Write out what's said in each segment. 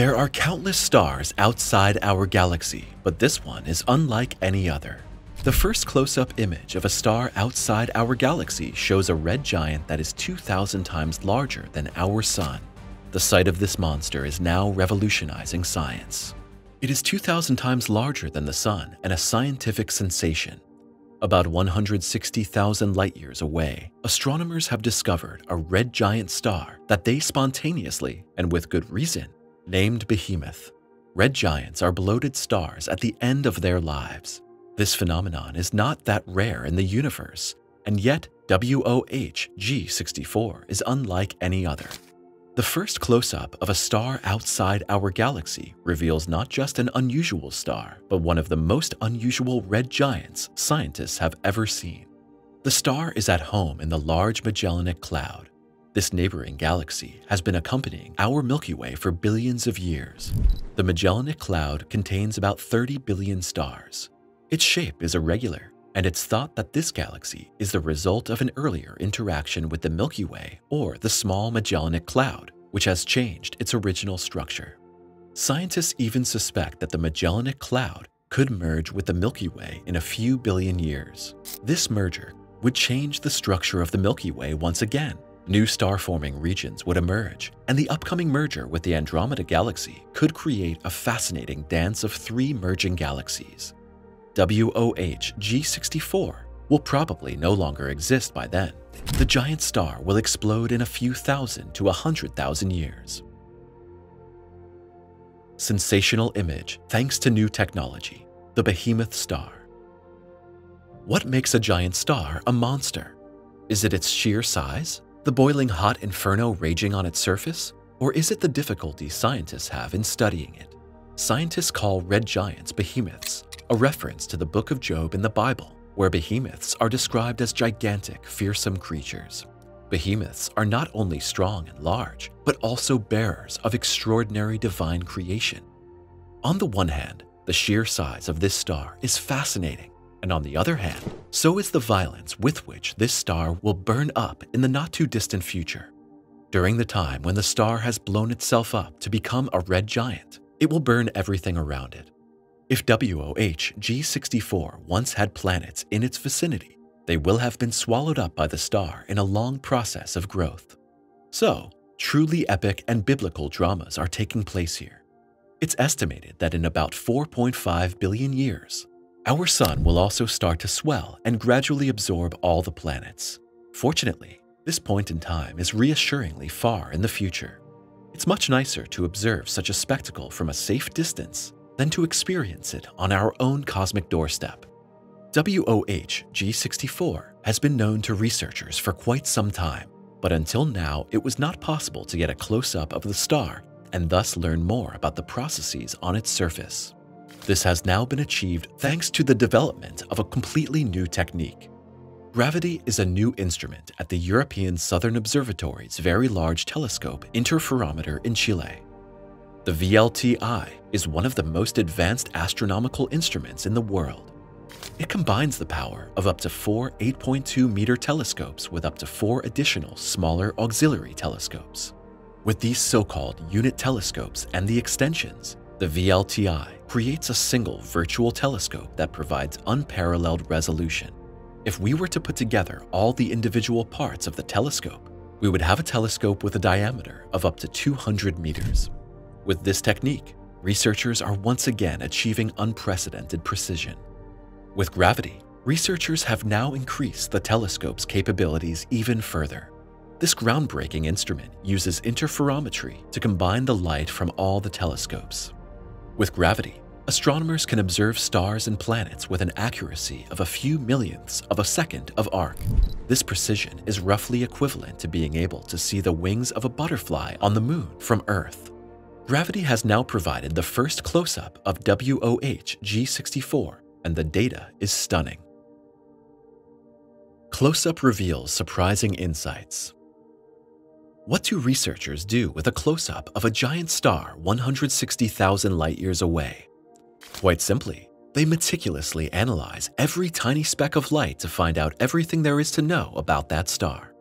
There are countless stars outside our galaxy, but this one is unlike any other. The first close-up image of a star outside our galaxy shows a red giant that is 2,000 times larger than our sun. The sight of this monster is now revolutionizing science. It is 2,000 times larger than the sun and a scientific sensation. About 160,000 light-years away, astronomers have discovered a red giant star that they spontaneously, and with good reason, named Behemoth. Red giants are bloated stars at the end of their lives. This phenomenon is not that rare in the universe, and yet WOH G64 is unlike any other. The first close-up of a star outside our galaxy reveals not just an unusual star, but one of the most unusual red giants scientists have ever seen. The star is at home in the Large Magellanic Cloud. This neighboring galaxy has been accompanying our Milky Way for billions of years. The Magellanic Cloud contains about 30 billion stars. Its shape is irregular, and it's thought that this galaxy is the result of an earlier interaction with the Milky Way or the Small Magellanic Cloud, which has changed its original structure. Scientists even suspect that the Magellanic Cloud could merge with the Milky Way in a few billion years. This merger would change the structure of the Milky Way once again. New star-forming regions would emerge, and the upcoming merger with the Andromeda galaxy could create a fascinating dance of three merging galaxies. WOH G64 will probably no longer exist by then. The giant star will explode in a few thousand to 100,000 years. Sensational image thanks to new technology, the Behemoth star. What makes a giant star a monster? Is it its sheer size? The boiling hot inferno raging on its surface? Or is it the difficulty scientists have in studying it? Scientists call red giants behemoths, a reference to the Book of Job in the Bible, where behemoths are described as gigantic, fearsome creatures. Behemoths are not only strong and large, but also bearers of extraordinary divine creation. On the one hand, the sheer size of this star is fascinating, and on the other hand, so is the violence with which this star will burn up in the not-too-distant future. During the time when the star has blown itself up to become a red giant, it will burn everything around it. If WOH G64 once had planets in its vicinity, they will have been swallowed up by the star in a long process of growth. So, truly epic and biblical dramas are taking place here. It's estimated that in about 4.5 billion years, our sun will also start to swell and gradually absorb all the planets. Fortunately, this point in time is reassuringly far in the future. It's much nicer to observe such a spectacle from a safe distance than to experience it on our own cosmic doorstep. WOH G64 has been known to researchers for quite some time, but until now it was not possible to get a close-up of the star and thus learn more about the processes on its surface. This has now been achieved thanks to the development of a completely new technique. Gravity is a new instrument at the European Southern Observatory's Very Large Telescope Interferometer in Chile. The VLTI is one of the most advanced astronomical instruments in the world. It combines the power of up to four 8.2-meter telescopes with up to four additional smaller auxiliary telescopes. With these so-called unit telescopes and the extensions, the VLTI creates a single virtual telescope that provides unparalleled resolution. If we were to put together all the individual parts of the telescope, we would have a telescope with a diameter of up to 200 meters. With this technique, researchers are once again achieving unprecedented precision. With gravity, researchers have now increased the telescope's capabilities even further. This groundbreaking instrument uses interferometry to combine the light from all the telescopes. With gravity, astronomers can observe stars and planets with an accuracy of a few millionths of a second of arc. This precision is roughly equivalent to being able to see the wings of a butterfly on the moon from Earth. Gravity has now provided the first close-up of WOH G64, and the data is stunning. Close-up reveals surprising insights. What do researchers do with a close-up of a giant star 160,000 light-years away? Quite simply, they meticulously analyze every tiny speck of light to find out everything there is to know about that star.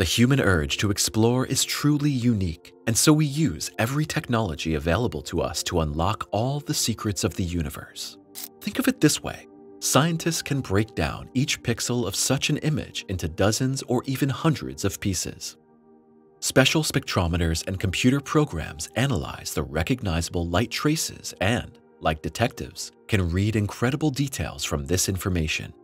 The human urge to explore is truly unique, and so we use every technology available to us to unlock all the secrets of the universe. Think of it this way. Scientists can break down each pixel of such an image into dozens or even hundreds of pieces. Special spectrometers and computer programs analyze the recognizable light traces and, like detectives, can read incredible details from this information.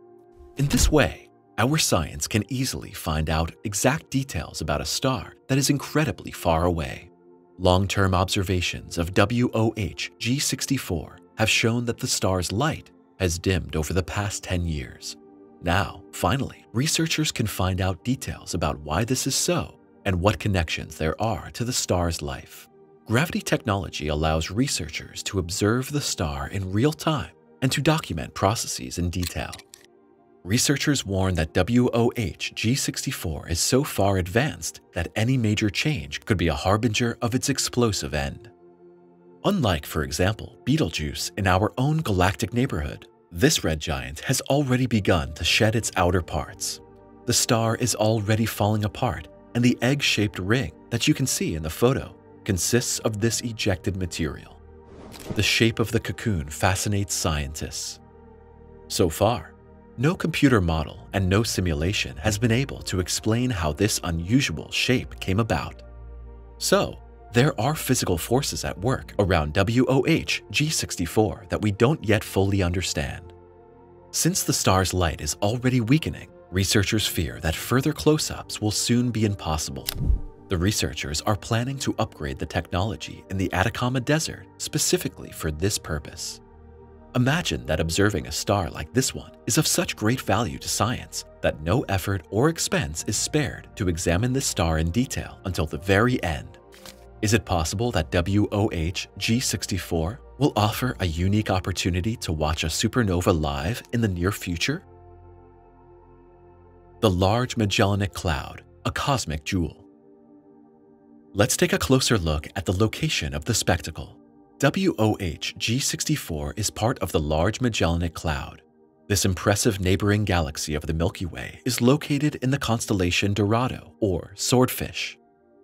In this way, our science can easily find out exact details about a star that is incredibly far away. Long-term observations of WOH G64 have shown that the star's light has dimmed over the past 10 years. Now, finally, researchers can find out details about why this is so and what connections there are to the star's life. Gravity technology allows researchers to observe the star in real time and to document processes in detail. Researchers warn that WOH G64 is so far advanced that any major change could be a harbinger of its explosive end. Unlike, for example, Betelgeuse in our own galactic neighborhood, this red giant has already begun to shed its outer parts. The star is already falling apart, and the egg-shaped ring that you can see in the photo consists of this ejected material. The shape of the cocoon fascinates scientists. So far, no computer model and no simulation has been able to explain how this unusual shape came about. So, there are physical forces at work around WOH G64 that we don't yet fully understand. Since the star's light is already weakening, researchers fear that further close-ups will soon be impossible. The researchers are planning to upgrade the technology in the Atacama Desert specifically for this purpose. Imagine that observing a star like this one is of such great value to science that no effort or expense is spared to examine this star in detail until the very end. Is it possible that WOH G64 will offer a unique opportunity to watch a supernova live in the near future? The Large Magellanic Cloud, a cosmic jewel. Let's take a closer look at the location of the spectacle. WOH G64 is part of the Large Magellanic Cloud. This impressive neighboring galaxy of the Milky Way is located in the constellation Dorado, or Swordfish.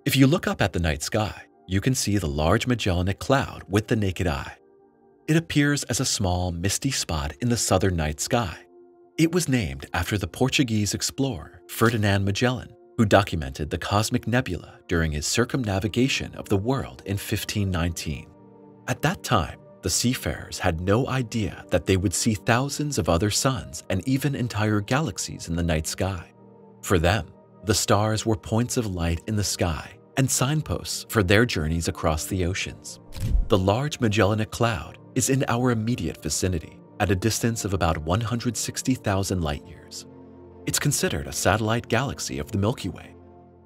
If you look up at the night sky, you can see the Large Magellanic Cloud with the naked eye. It appears as a small, misty spot in the southern night sky. It was named after the Portuguese explorer Ferdinand Magellan, who documented the cosmic nebula during his circumnavigation of the world in 1519. At that time, the seafarers had no idea that they would see thousands of other suns and even entire galaxies in the night sky. For them, the stars were points of light in the sky and signposts for their journeys across the oceans. The Large Magellanic Cloud is in our immediate vicinity, at a distance of about 160,000 light-years. It's considered a satellite galaxy of the Milky Way.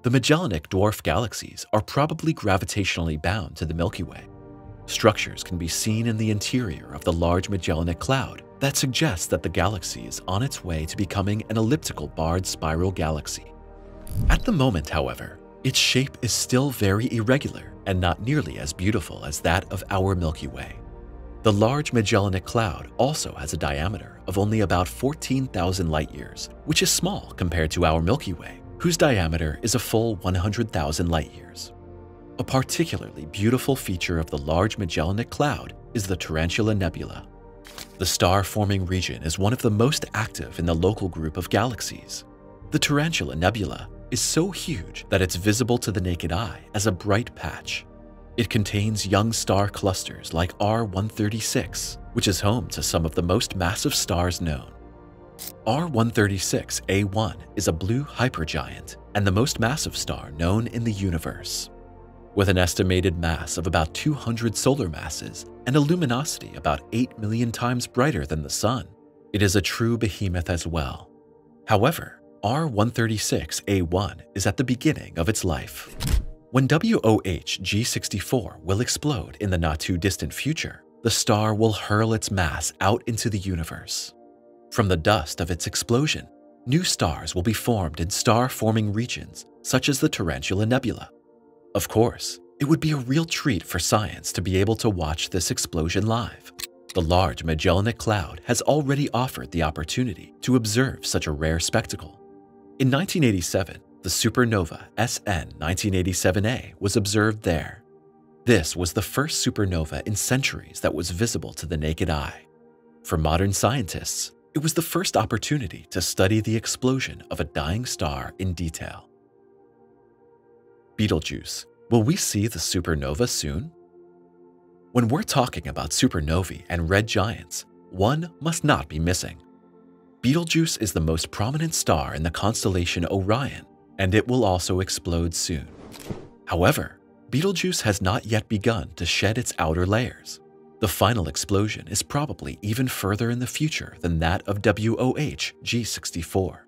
The Magellanic dwarf galaxies are probably gravitationally bound to the Milky Way. Structures can be seen in the interior of the Large Magellanic Cloud that suggests that the galaxy is on its way to becoming an elliptical barred spiral galaxy. At the moment, however, its shape is still very irregular and not nearly as beautiful as that of our Milky Way. The Large Magellanic Cloud also has a diameter of only about 14,000 light-years, which is small compared to our Milky Way, whose diameter is a full 100,000 light-years. A particularly beautiful feature of the Large Magellanic Cloud is the Tarantula Nebula. The star-forming region is one of the most active in the Local Group of galaxies. The Tarantula Nebula is so huge that it's visible to the naked eye as a bright patch. It contains young star clusters like R136, which is home to some of the most massive stars known. R136A1 is a blue hypergiant and the most massive star known in the universe. With an estimated mass of about 200 solar masses and a luminosity about 8 million times brighter than the sun, it is a true behemoth as well. However, R136A1 is at the beginning of its life. When WOH G64 will explode in the not-too-distant future, the star will hurl its mass out into the universe. From the dust of its explosion, new stars will be formed in star-forming regions such as the Tarantula Nebula. Of course, it would be a real treat for science to be able to watch this explosion live. The Large Magellanic Cloud has already offered the opportunity to observe such a rare spectacle. In 1987, the supernova SN 1987A was observed there. This was the first supernova in centuries that was visible to the naked eye. For modern scientists, it was the first opportunity to study the explosion of a dying star in detail. Betelgeuse. Will we see the supernova soon? When we're talking about supernovae and red giants, one must not be missing. Betelgeuse is the most prominent star in the constellation Orion, and it will also explode soon. However, Betelgeuse has not yet begun to shed its outer layers. The final explosion is probably even further in the future than that of WOH G64.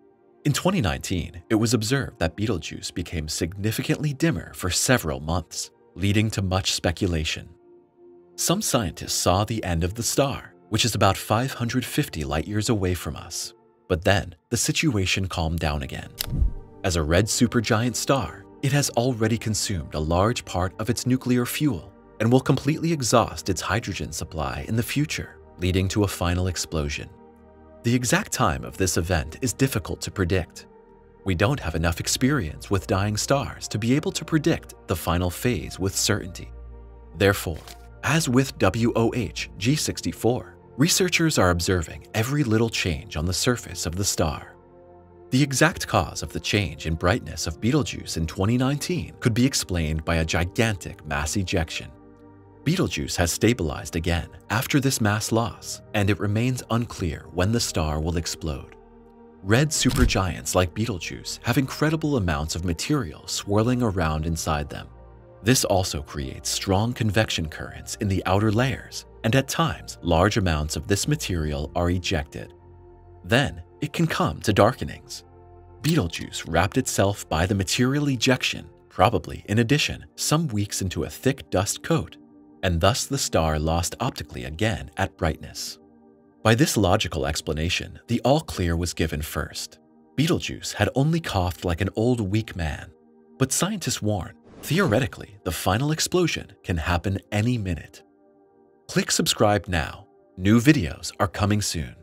In 2019, it was observed that Betelgeuse became significantly dimmer for several months, leading to much speculation. Some scientists saw the end of the star, which is about 550 light-years away from us. But then, the situation calmed down again. As a red supergiant star, it has already consumed a large part of its nuclear fuel and will completely exhaust its hydrogen supply in the future, leading to a final explosion. The exact time of this event is difficult to predict. We don't have enough experience with dying stars to be able to predict the final phase with certainty. Therefore, as with WOH G64, researchers are observing every little change on the surface of the star. The exact cause of the change in brightness of Betelgeuse in 2019 could be explained by a gigantic mass ejection. Betelgeuse has stabilized again after this mass loss, and it remains unclear when the star will explode. Red supergiants like Betelgeuse have incredible amounts of material swirling around inside them. This also creates strong convection currents in the outer layers, and at times, large amounts of this material are ejected. Then, it can come to darkenings. Betelgeuse wrapped itself by the material ejection, probably in addition, some weeks into a thick dust coat, and thus the star lost optically again at brightness. By this logical explanation, the all-clear was given first. Betelgeuse had only coughed like an old weak man, but scientists warn, theoretically, the final explosion can happen any minute. Click subscribe now. New videos are coming soon.